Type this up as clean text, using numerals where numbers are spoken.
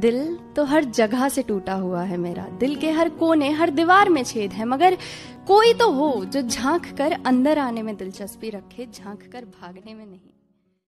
दिल तो हर जगह से टूटा हुआ है मेरा, दिल के हर कोने हर दीवार में छेद है, मगर कोई तो हो जो झांक कर अंदर आने में दिलचस्पी रखे, झांक कर भागने में नहीं।